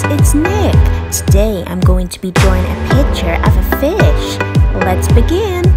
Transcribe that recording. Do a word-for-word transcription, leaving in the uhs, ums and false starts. guys, it's Nik. Today I'm going to be drawing a picture of a fish. Let's begin.